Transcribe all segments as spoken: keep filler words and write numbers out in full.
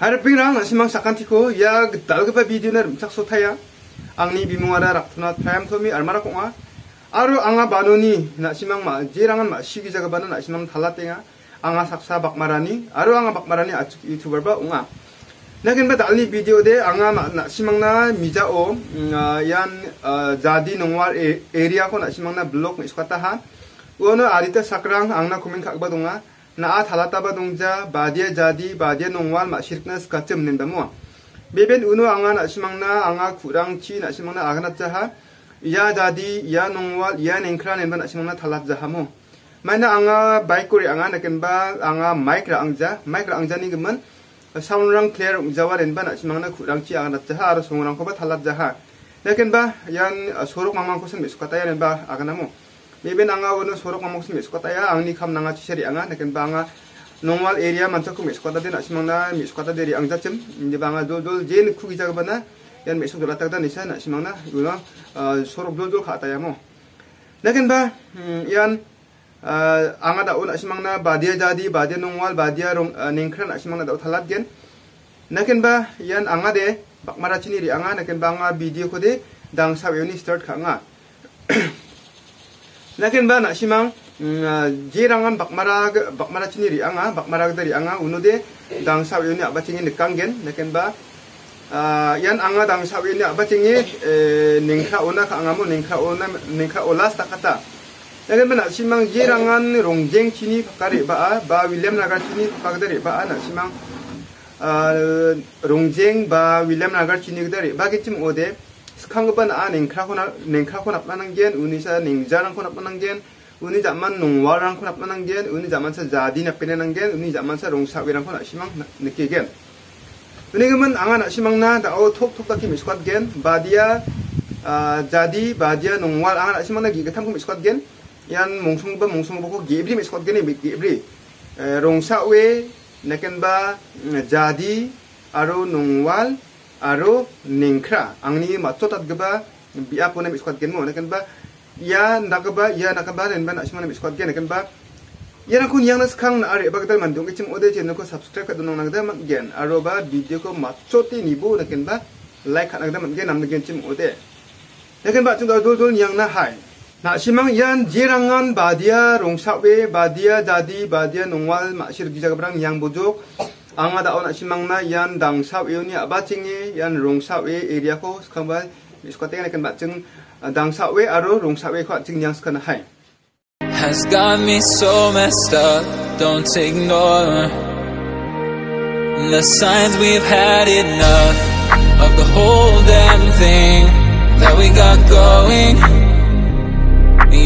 Harapirang asimang sakantiko ya dalgaba bidiner mtakso taya angni bimungara raktuna tayam tomi armara konga aru anga banoni nasimang ma jirangan ma shigi jagabana nasimang thalatenga anga saksa bakmarani aru anga bakmarani achuk youtuber ba unga nagen ba dalni video de anga nasimangna mijao yan jadi nongwar area ko nasimangna blog iskata ha uono arita sakrang angna comment khakba dunga na thalata ba dungja Badia Jadi Badia Nongal ma shirknas katem nem damo beben uno anga na simangna anga kurang chi na simangna agna jaha ya jadi ya nongwal ya nenkra nem na simangna thalat jahamo maina anga bike kori anga nakenba anga mic ra angja mic ra angja ni geman sound rang clear jawaren ba na simangna kurang chi agna jaha ar songrang ko ba thalat jaha nakenba yan sorok mangmang ko sem iskata yan ba agnamo Maybe nanga wono sorok mamok simi skota ya angni kham nanga chisari anga naken banga normal area mancha kum skota den asimangna mi skota deri angja chem ni banga dol dol jen khugi jaga bana yan mesu dola takda nisa na asimangna yuna sorok dol dol khata yamo naken ba yan anga da on asimangna Badia Jadi Badia Nongal Badia Nengkran asimangna da thalat gen naken ba yan anga de bakmara chini ri anga naken banga video ko de dang sa yoni start khanga Naken ba na simang jirangan bakmara bakmara chini ri anga bakmara dari anga unude dang sawini abatingi nikanggen naken ba yan anga dang sawini abatingi ningkha ona ka angamo ningkha ona ningkha olas takata naken ba na simang jirangan rongjeng chini pakari ba ba William Nagar chini pakdari ba na simang rongjeng ba William Nagar chini dari ba gichim ode Skangban a ningkha ko na ningkha ko na pananggen uni sa ningjarang ko na pananggen uni zaman nongwarang ko na pananggen uni zaman sa jadi na penenanggen uni zaman sa rongsawirang ko na simang nikegen uni geman anga na simang na da o thop thop ta kim squad gen Badia Jadi Badia Nongal anga na simang na gi gatham ko squad gen yan mongsung ba mongsung ba ko gebri squad gen ni gebri rongsawe naken ba jadi aro nongwal Aro ningkra angni matsotat geba biya pona biskwat gen mo naken ba ya nakaba ya nakaba ren ban asmana biskwat gen naken ba ya nakun yang nas khang na are bagdal mandung kichim ode channel ko subscribe ka dunong nagda man gen aro ba video ko matsoti nibu naken ba like ka nagda man gen nam gen chim ode naken ba chung dol dol yang na hai na simang yan jirangan Badia Rongsawe Badia Jadi Badia Nongal ma shir gijabrang yang bojok Anga da ona simangna yan dang sab yoni abatingi yan rongsawe area ko skamba iskoteng naken batjing dang sawe aro rongsawe ko jingyang skana hai Has got me so messed up don't ignore The signs we've had enough of the whole damn thing that we got going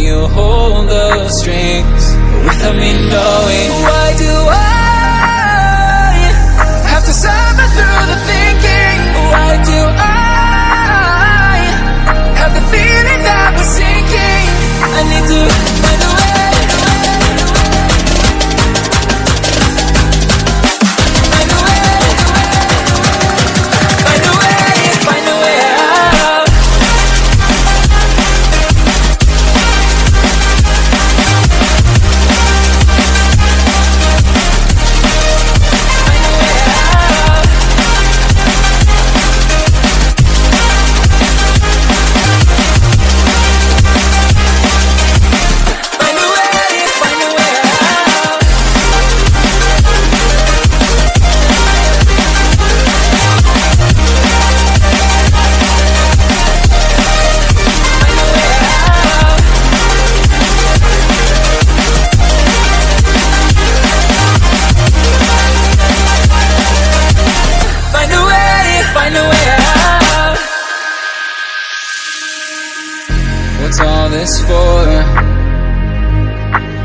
You hold the strings without me knowing Why do I Suffer through the thinking Why do I Have the feeling that we're sinking I need to find a way Find a way Find a way Find a way out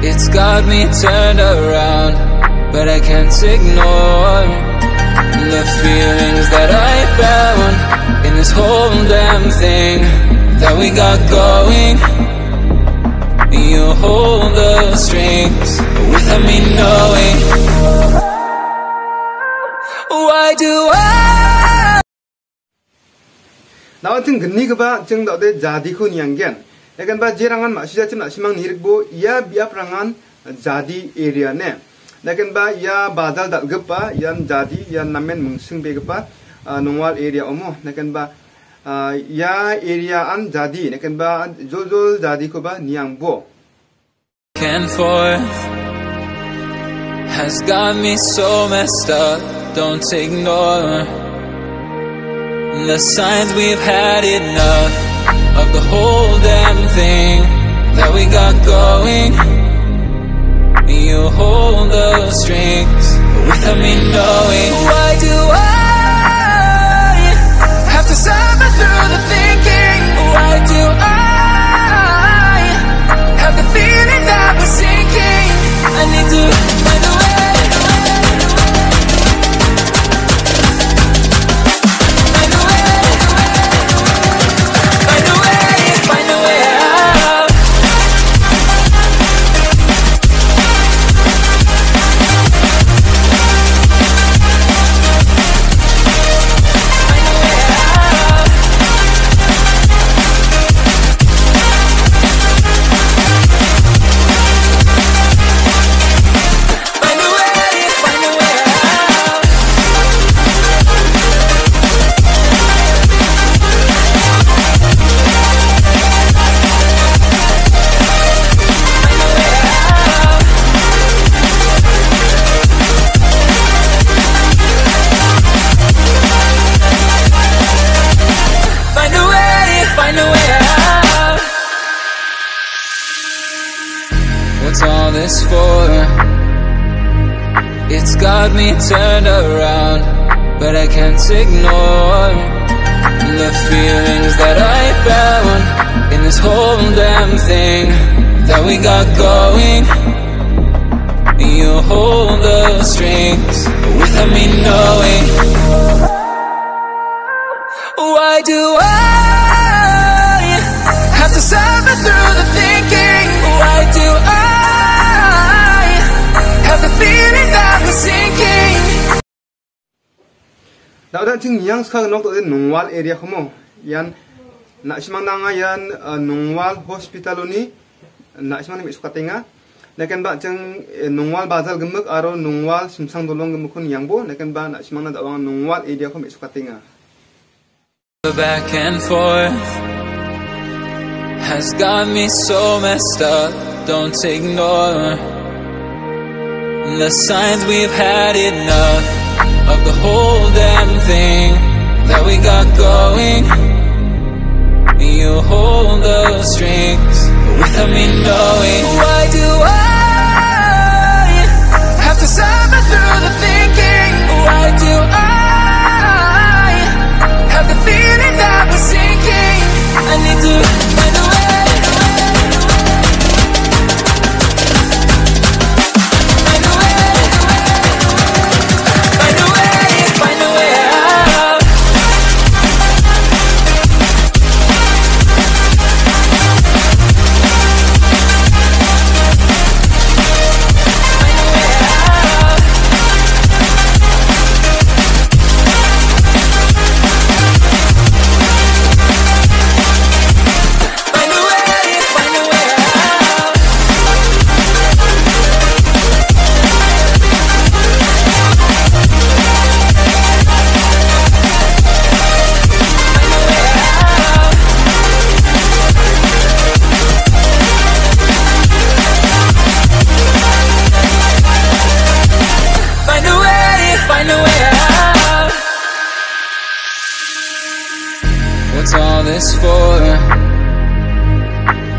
It's got me turned around But I can't ignore The feelings that I found In this whole damn thing That we got going You hold the strings Without me knowing Why do I Now I think Nigaba Cheng Dao De Jadi Khun Yang Gen Naken ba jirangan ma shija chim na simang nirikbo ya biap rangan jadi area ne Nakin ba ya badal dat gepa yan jadi yan namen mungsing be gepa nongwal area omo nakin ba ya area an jadi nakin ba jol jadi ko ba niang bo. And forth has got me so messed up. Don't ignore the signs. We've had enough of the whole damn thing that we got going. You hold the strings without me knowing. Why do I have to suffer through the thinking? Why do I have the feeling that we're sinking? I need to find a way. It's got me turned around, but I can't ignore the feelings that I found in this whole damn thing that we got going. You hold the strings without me knowing. Why do I have to suffer through the thinking? Why do I feeling that I'm sinking? Now that thing yang sekarang nak tu Nongwal area kamu, yang nak semang nanga yang Nongwal hospital ni, nak semang ni suka tengah. Nakan bah ceng Nongwal bazar gemuk, atau Nongwal simsang dolong gemukun yang bo. Nakan bah nak semang nak awang Nongwal area kamu suka tengah. Back and forth has got me so messed up. Don't ignore the signs. We've had enough of the whole damn thing that we got going. You hold the strings without me knowing. Why do I have to suffer through the thinking? Why do I have the feeling that we're sinking? I need to find a way.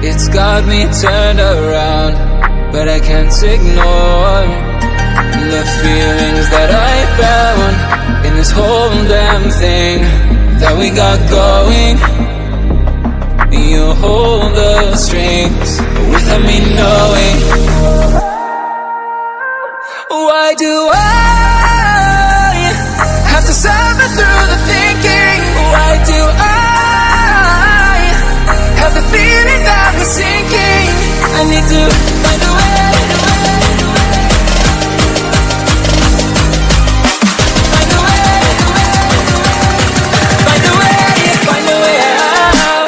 It's got me turned around, but I can't ignore the feelings that I found in this whole damn thing that we got going. You hold the strings without me knowing. Why do I have to suffer through the thinking? Why do I have the feeling that we're sinking? I need to find a way. Find a way. Find a way. Find a way out.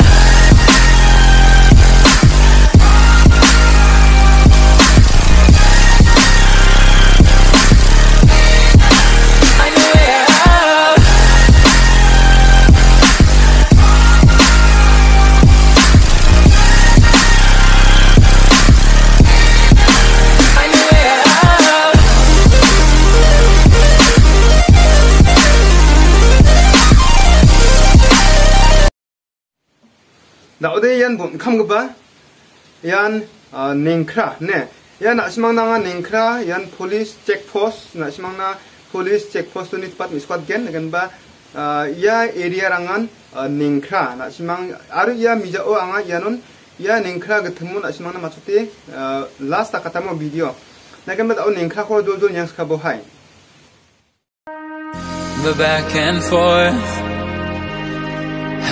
Daude yan bun kam ba yan ningkra ne yan asimang na ningkra yan police check post na asimang na police check post unit pat misquad gen kan ba ya area rangan ningkra na asimang aru ya mijao anga yanun ya ningkra getemun asimang na matuti last takatamo video na kan ba au ningkra ko dul dul yang skabo hai the back and forth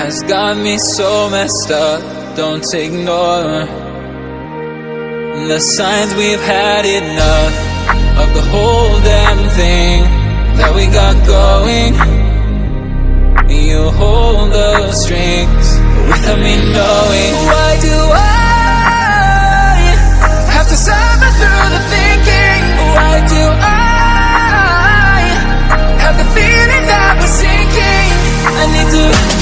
has got me so messed up, don't ignore the signs we've had enough of the whole damn thing that we got going. You hold the strings without me knowing. Why do I have to suffer through the thinking? Why do I have the feeling that we're sinking? I need to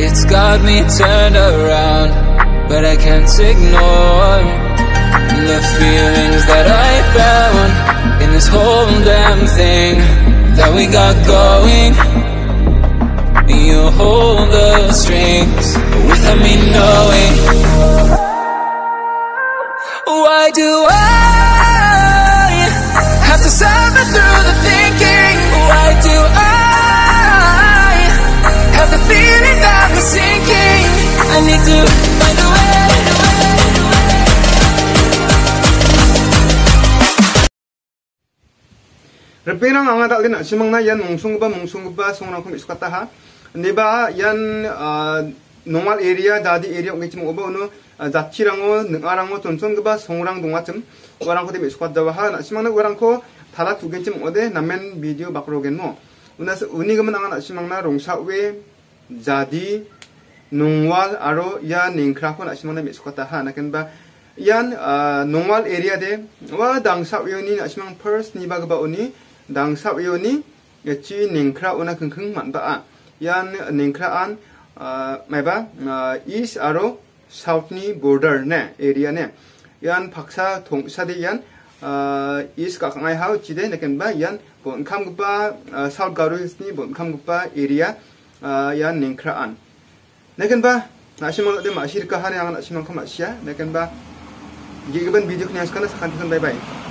it's got me turned around, but I can't ignore the feelings that I found in this whole damn thing that we got going. You hold the strings without me knowing. Why do I have to suffer through the thinking? Why do I have the feeling that we're sinking? I need to find a way. Repirang ang atal din asimang na yan mungsung ba mungsung ba sungrang kung iskata ha. Hindi ba yan normal area dadi area ng ichimong ba uno zatchirango ngarango tunsun ba sungrang dungatim warang ko di iskata ba ha asimang na warang ko talat ugenchim ode namen video bakrogen mo. Unas unigaman ang asimang na rongsawe jadi nongwal aro ya ningkra ko asimang na miskota ha naken ba yan nongwal area de wa dangsa yoni asimang first ni ba ba uni dangsa yoni yachi ningkra una khengkheng man ba a yan ningkra an maiba east aro south ni border ne area ne yan phaksa thongsa de yan east ka ngai hau chide naken ba yan bonkham ba south garu ni bonkham ba area yan ningkraan. Nakan ba nasimang de masir kahani ang nasimang kamasya. Nakan ba gigiban video knias kana sakantikan bye bye.